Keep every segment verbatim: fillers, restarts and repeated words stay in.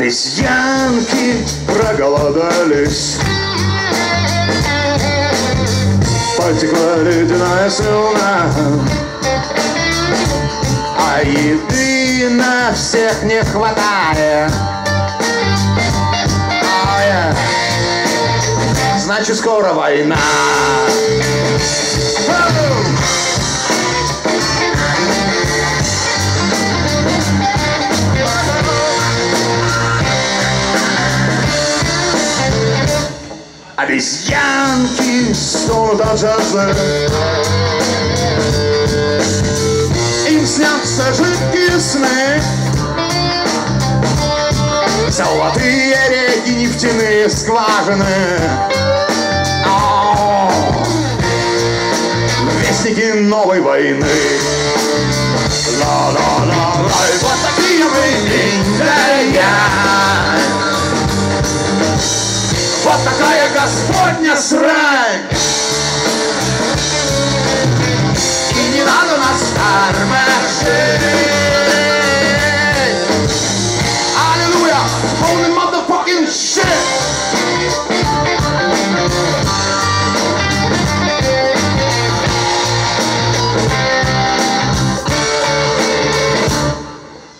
Обезьянки проголодались, потекла ледяная слюна, а еды на всех не хватает. Oh, yeah. Значит, скоро война. Обезьянки стонут от жажды, им снятся жидкие сны, золотые реки, нефтяные скважины. О, вестники новой войны. Ла-ла-ла-лай, вот такие мы, Индия. Вот такая Господня срань. И не надо нас тормошить. Аллилуйя, holy motherfucking shit.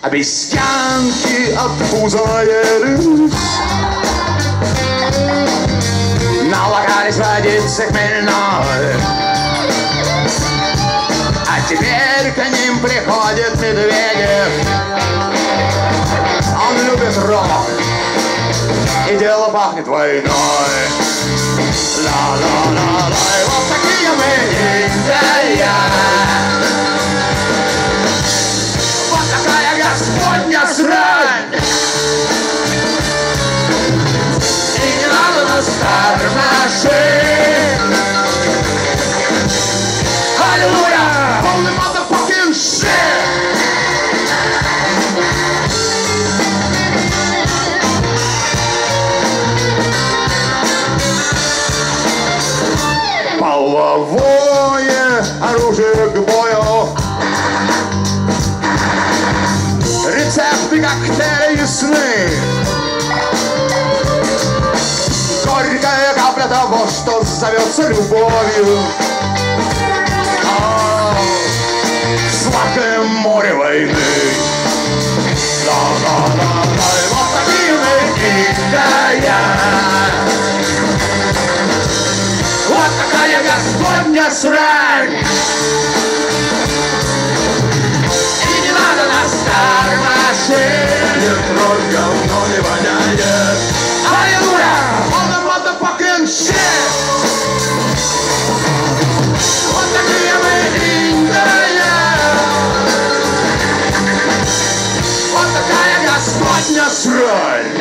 Обезьянки от пуза наелись, налагались водиться хмельной, а теперь к ним приходит Медведев. Он любит рок, и дело пахнет войной. Ла-ла-ла-лай, вот такие мы, Индия. Вот такая Господня срань. Аллилуйя, holy motherfucking shit. Половое оружие к бою, рецепты коктейлей и сны, горькая капля того, что зовется любовью. О, сладкое море войны. Ла-ла-ла-лай, вот такие мы, Индия. Вот такая Господня срань. И не надо нас тормошить. Нет, кровь говно не воняет. Аллилуйя! Shit. Вот такие мы, Индия. Вот такая Господня срань.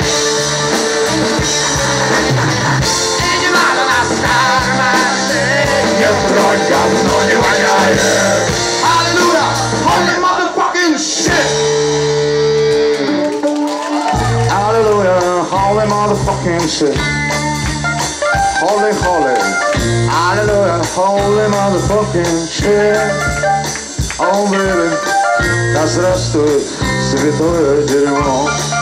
И не надо нас тормозить. Нет, кровь говно не воняет. Аллилуйя, holy motherfucking shit. Аллилуйя, holy motherfucking shit. Holy, holy, hallelujah, holy motherfucking shit. Oh, baby, да здравствует святое дерьмо.